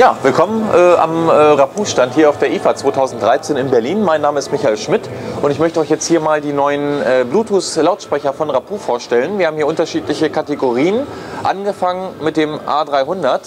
Ja, willkommen am Rapoo-Stand hier auf der IFA 2013 in Berlin. Mein Name ist Michael Schmidt und ich möchte euch jetzt hier mal die neuen Bluetooth-Lautsprecher von Rapoo vorstellen. Wir haben hier unterschiedliche Kategorien, angefangen mit dem A300.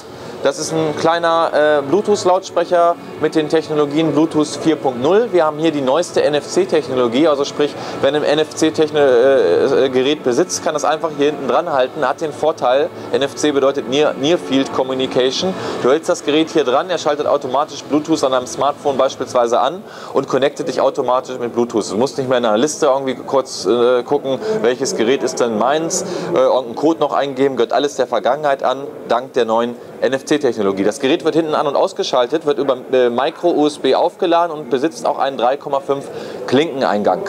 Das ist ein kleiner Bluetooth-Lautsprecher mit den Technologien Bluetooth 4.0. Wir haben hier die neueste NFC-Technologie, also sprich, wenn ein NFC-Gerät besitzt, kann das einfach hier hinten dran halten. Hat den Vorteil, NFC bedeutet Near Field Communication. Du hältst das Gerät hier dran, er schaltet automatisch Bluetooth an deinem Smartphone beispielsweise an und connectet dich automatisch mit Bluetooth. Du musst nicht mehr in einer Liste irgendwie kurz gucken, welches Gerät ist denn meins, irgendeinen Code noch eingeben, gehört alles der Vergangenheit an, dank der neuen NFC-Technologie. Das Gerät wird hinten an- und ausgeschaltet, wird über Micro-USB aufgeladen und besitzt auch einen 3,5 Klinkeneingang.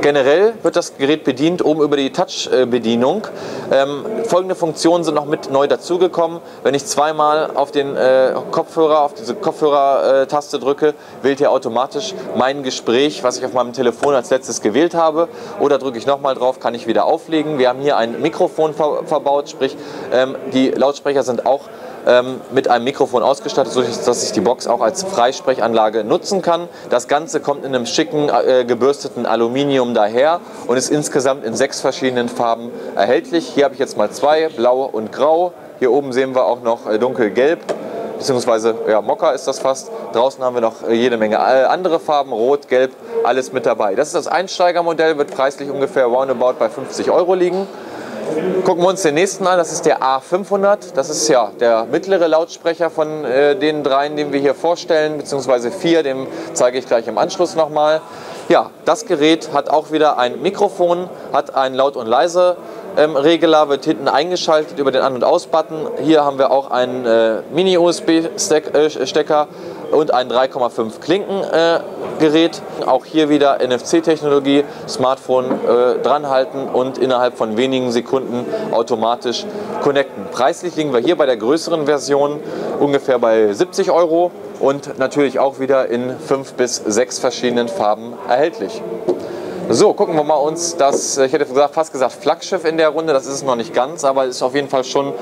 Generell wird das Gerät bedient oben über die Touch-Bedienung. Folgende Funktionen sind noch mit neu dazugekommen. Wenn ich zweimal auf den Kopfhörer, auf diese Kopfhörer-Taste drücke, wählt hier automatisch mein Gespräch, was ich auf meinem Telefon als letztes gewählt habe. Oder drücke ich nochmal drauf, kann ich wieder auflegen. Wir haben hier ein Mikrofon verbaut, sprich die Lautsprecher sind auch mit einem Mikrofon ausgestattet, sodass ich die Box auch als Freisprechanlage nutzen kann. Das Ganze kommt in einem schicken gebürsteten Aluminium daher und ist insgesamt in 6 verschiedenen Farben erhältlich. Hier habe ich jetzt mal 2, blau und grau. Hier oben sehen wir auch noch dunkelgelb, beziehungsweise ja, Mokka ist das fast. Draußen haben wir noch jede Menge andere Farben, rot, gelb, alles mit dabei. Das ist das Einsteigermodell, wird preislich ungefähr roundabout bei 50 € liegen. Gucken wir uns den nächsten an, das ist der A500. Das ist ja der mittlere Lautsprecher von den dreien, den wir hier vorstellen, beziehungsweise 4, dem zeige ich gleich im Anschluss nochmal. Ja, das Gerät hat auch wieder ein Mikrofon, hat einen Laut- und Leise Regler, wird hinten eingeschaltet über den An- und Aus-Button. Hier haben wir auch einen Mini-USB-Stecker und ein 3,5 Klinkengerät. Auch hier wieder NFC-Technologie, Smartphone dranhalten und innerhalb von wenigen Sekunden automatisch connecten. Preislich liegen wir hier bei der größeren Version ungefähr bei 70 € und natürlich auch wieder in 5 bis 6 verschiedenen Farben erhältlich. So, gucken wir mal uns das, ich hätte fast gesagt Flaggschiff in der Runde, das ist es noch nicht ganz, aber es ist auf jeden Fall schon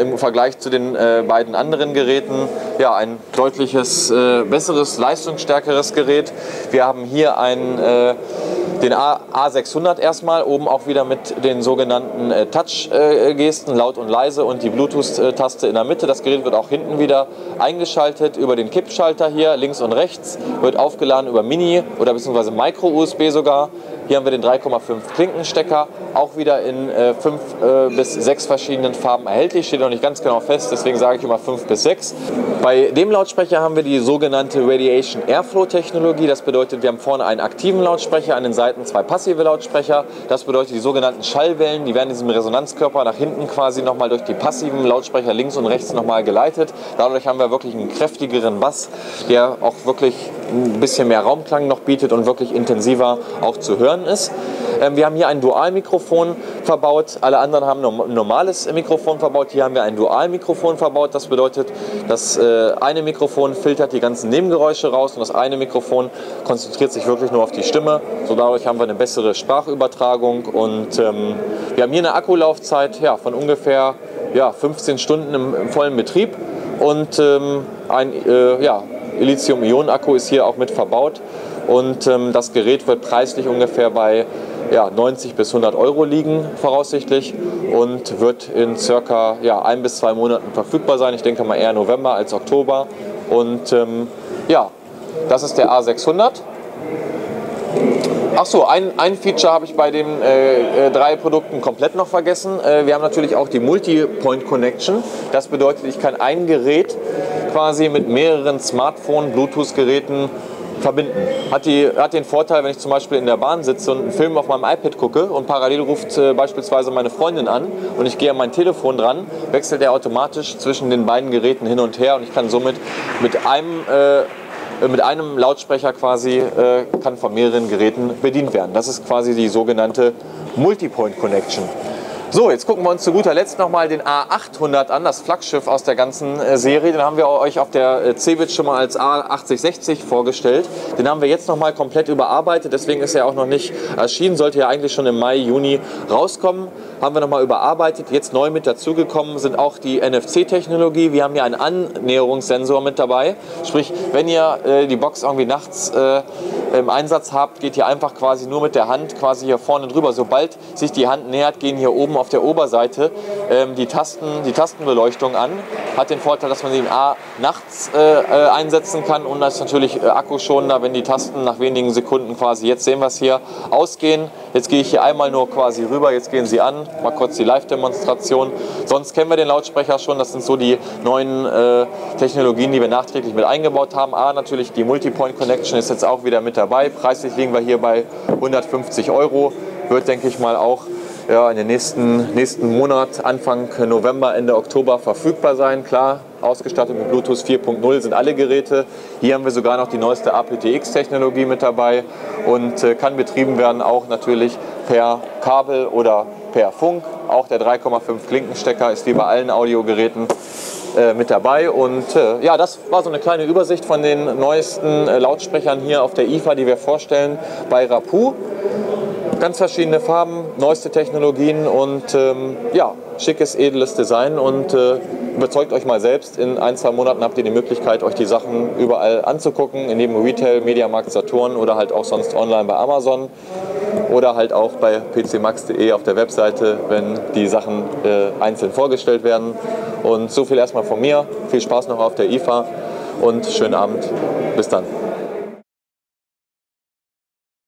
im Vergleich zu den beiden anderen Geräten ja, ein deutliches, besseres, leistungsstärkeres Gerät. Wir haben hier einen, den A600 erstmal, oben auch wieder mit den sogenannten Touch-Gesten, laut und leise und die Bluetooth-Taste in der Mitte. Das Gerät wird auch hinten wieder eingeschaltet über den Kippschalter hier, links und rechts, wird aufgeladen über Mini oder beziehungsweise Micro-USB sogar. Hier haben wir den 3,5 Klinkenstecker, auch wieder in 5 bis 6 verschiedenen Farben erhältlich. Steht noch nicht ganz genau fest, deswegen sage ich immer 5 bis 6. Bei dem Lautsprecher haben wir die sogenannte Radiation Airflow Technologie. Das bedeutet, wir haben vorne einen aktiven Lautsprecher, an den Seiten 2 passive Lautsprecher. Das bedeutet, die sogenannten Schallwellen, die werden diesem Resonanzkörper nach hinten quasi nochmal durch die passiven Lautsprecher links und rechts nochmal geleitet. Dadurch haben wir wirklich einen kräftigeren Bass, der auch wirklich ein bisschen mehr Raumklang noch bietet und wirklich intensiver auch zu hören ist. Wir haben hier ein Dual-Mikrofon verbaut, alle anderen haben ein normales Mikrofon verbaut, hier haben wir ein Dual-Mikrofon verbaut, das bedeutet, das eine Mikrofon filtert die ganzen Nebengeräusche raus und das eine Mikrofon konzentriert sich wirklich nur auf die Stimme, so dadurch haben wir eine bessere Sprachübertragung und wir haben hier eine Akkulaufzeit ja, von ungefähr ja, 15 Stunden im vollen Betrieb und Lithium-Ionen-Akku ist hier auch mit verbaut und das Gerät wird preislich ungefähr bei ja, 90 bis 100 € liegen voraussichtlich und wird in circa ja, 1 bis 2 Monaten verfügbar sein. Ich denke mal eher November als Oktober und ja, das ist der A600. Achso, ein Feature habe ich bei den 3 Produkten komplett noch vergessen. Wir haben natürlich auch die Multi-Point-Connection. Das bedeutet, ich kann ein Gerät quasi mit mehreren Smartphone-Bluetooth-Geräten verbinden. Hat den Vorteil, wenn ich zum Beispiel in der Bahn sitze und einen Film auf meinem iPad gucke und parallel ruft beispielsweise meine Freundin an und ich gehe an mein Telefon dran, wechselt er automatisch zwischen den beiden Geräten hin und her und ich kann somit mit einem Lautsprecher quasi kann von mehreren Geräten bedient werden. Das ist quasi die sogenannte Multipoint Connection. So, jetzt gucken wir uns zu guter Letzt nochmal den A800 an, das Flaggschiff aus der ganzen Serie. Den haben wir euch auf der CeBIT schon mal als A8060 vorgestellt. Den haben wir jetzt nochmal komplett überarbeitet, deswegen ist er auch noch nicht erschienen. Sollte ja eigentlich schon im Mai, Juni rauskommen. Haben wir nochmal überarbeitet. Jetzt neu mit dazugekommen sind auch die NFC-Technologie. Wir haben hier einen Annäherungssensor mit dabei. Sprich, wenn ihr die Box irgendwie nachts im Einsatz habt, geht ihr einfach quasi nur mit der Hand quasi hier vorne drüber. Sobald sich die Hand nähert, gehen hier oben auf der Oberseite die Tastenbeleuchtung an. Hat den Vorteil, dass man den A nachts einsetzen kann und das ist natürlich akkuschonender, wenn die Tasten nach wenigen Sekunden quasi, jetzt sehen wir es hier, ausgehen. Jetzt gehe ich hier einmal nur quasi rüber, jetzt gehen sie an. Mal kurz die Live-Demonstration. Sonst kennen wir den Lautsprecher schon, das sind so die neuen Technologien, die wir nachträglich mit eingebaut haben. A, natürlich die Multipoint-Connection ist jetzt auch wieder mit dabei. Preislich liegen wir hier bei 150 Euro. Wird, denke ich mal, auch ja, in den nächsten Monat, Anfang November, Ende Oktober verfügbar sein. Klar, ausgestattet mit Bluetooth 4.0 sind alle Geräte. Hier haben wir sogar noch die neueste APTX-Technologie mit dabei und kann betrieben werden auch natürlich per Kabel oder per Funk. Auch der 3,5 Klinkenstecker ist wie bei allen Audiogeräten mit dabei. Und ja, das war so eine kleine Übersicht von den neuesten Lautsprechern hier auf der IFA, die wir vorstellen bei Rapoo. Ganz verschiedene Farben, neueste Technologien und ja, schickes, edles Design. Und überzeugt euch mal selbst. In ein, zwei Monaten habt ihr die Möglichkeit, euch die Sachen überall anzugucken. In jedem Retail, Mediamarkt, Saturn oder halt auch sonst online bei Amazon. Oder halt auch bei pcmax.de auf der Webseite, wenn die Sachen einzeln vorgestellt werden. Und so viel erstmal von mir. Viel Spaß noch auf der IFA und schönen Abend. Bis dann.